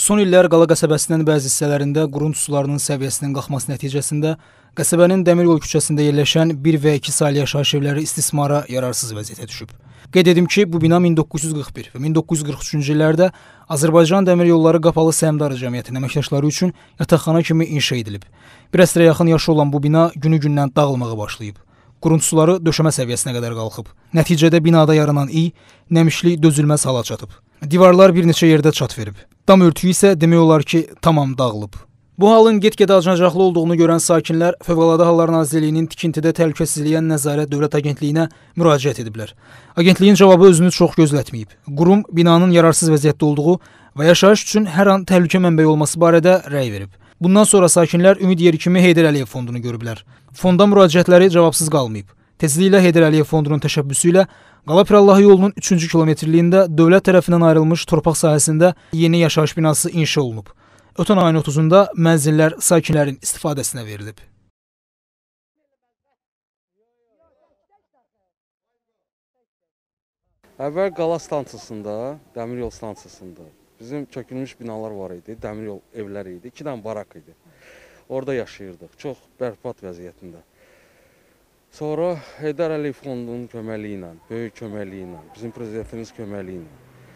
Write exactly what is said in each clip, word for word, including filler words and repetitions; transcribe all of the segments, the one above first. Son illər Qala qəsəbəsinin bəzi hissələrində qurunt sularının səviyyəsinin qalxması nəticəsində qəsəbənin Dəmiryol küçəsində yerləşən bir və iki saylı yaşayış evləri istismara yararsız vəziyyətə düşüb. Qeyd edim ki, bu bina min doqquz yüz qırx bir və min doqquz yüz qırx üçüncü illərdə Azərbaycan Dəmir Yolları Qapalı Səhmdarə Cəmiyyətinin əməkdaşları üçün yataqxana kimi inşa edilib. Bir əsrə yaxın yaşı olan bu bina günü-gündən dağılmağa başlayıb. Qurunt suları döşəmə səviyyəsinə qədər qalxıb. Nəticədə binada yaranan iy, nəmişli dözülməz hala çatıb. Divarlar bir neçə yerdə çat verib. Dam örtüyü isə demək olar ki, tamam dağılıb. Bu halın get-gedə acınacaqlı olduğunu görən sakinlər Fövqaladə Hallar Nazirliyinin tikintidə təhlükəsizliyə Nəzarət Dövlət Agentliyinə müraciət ediblər. Agentliyin cavabı özünü çox gözlətməyib. Qurum binanın yararsız vəziyyətdə olduğu və yaşayış üçün hər an təhlükə mənbəyi olması barədə rəy verib. Bundan sonra sakinlər ümid yeri kimi Heydər Əliyev fondunu görüblər. Fonda müraciətləri cavabsız qalmayıb. Tezliklə Heydər Əliyev fondunun təşəbbüsü ilə Qala Pirallahı yolunun üçüncü kilometrliyində dövlət tərəfindən ayrılmış torpaq sahəsində yeni yaşayış binası inşa olunub. Ötən ayın otuzunda mənzillər sakinlərin istifadəsinə verilib. Əvvəl Qala stansiyasında, dəmir yol stansiyasında bizim çökülmüş binalar var idi, dəmir yol evləri idi, iki dənə barak idi. Orada yaşayırdıq, çox bərbat vəziyyətində. Sonra Heydər Əliyev Fondunun köməliyi ilə, böyük köməliyi ilə, bizim prezidentimiz köməliyi ilə,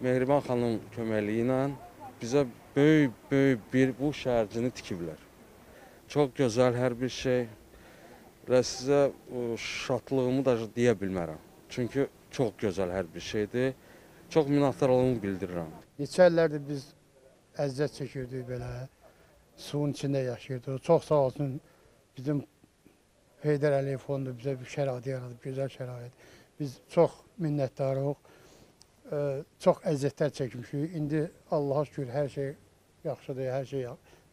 Mehriban xanım köməliyi ilə bizə böyük-böyük bir bu şəhərcini tikiblər. Çox gözəl hər bir şey və sizə şadlığımı da deyə bilmərəm. Çünki çox gözəl hər bir şeydir. Çox minnətdarlığımı bildirirəm. Neçə illərdir biz əziyyət çəkirdik belə, suyun içində yaşayırdık. Çox sağ olsun bizim Heydər Əliyev Fondu bizə bir şərait yaradıb, gözəl şərait. Biz çox minnətdarıq, çox əziyyətlər çəkmişik. İndi Allaha şükür hər şey yaxşıdır, hər şey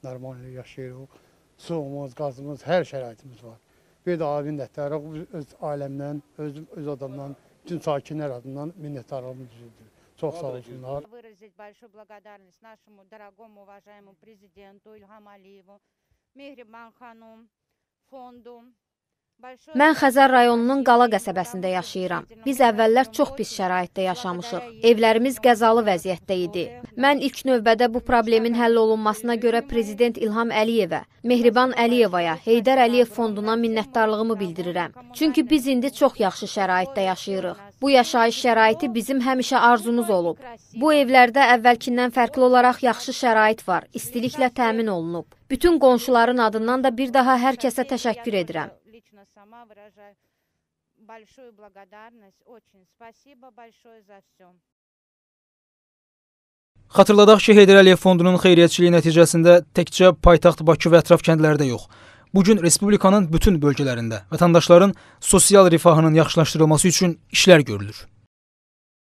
normal yaşayırıq. Suyumuz, qazımız, hər şəraitimiz var. Bir daha minnətdarıq, biz öz ailəmdən, öz, öz adamdan, bütün sakinlər adından minnətdarlığımız üzüldür. Çox sağ olsunlar. Выразить большую благодарность нашему дорогому, уважаемому президенту İlham Əliyevu, Mehriban xanım, fondu. Mən Xəzər rayonunun Qala qəsəbəsində yaşayıram. Biz əvvəllər çox pis şəraitdə yaşamışıq. Evlərimiz qəzalı vəziyyətdə idi. Mən ilk növbədə bu problemin həll olunmasına görə Prezident İlham Əliyevə, Mehriban Əliyevaya, Heydər Əliyev Fonduna minnətdarlığımı bildirirəm. Çünki biz indi çox yaxşı şəraitdə yaşayırıq. Bu yaşayış şəraiti bizim həmişə arzumuz olub. Bu evlərdə əvvəlkindən fərqli olaraq yaxşı şərait var, istiliklə təmin olunub. Bütün qonşuların adından da bir daha hər kəsə təşəkkür edirəm. Сама выражаю большую благодарность. Очень спасибо большое за все. Xatırladaq ki, Heydər Əliyev Fondunun xeyriyyətçiliyi nəticəsində təkcə paytaxt Bakı və ətraf kəndlərdə yox, bugün Respublikanın bütün bölgələrində vətəndaşların sosial rifahının yaxşılaşdırılması üçün işlər görülür.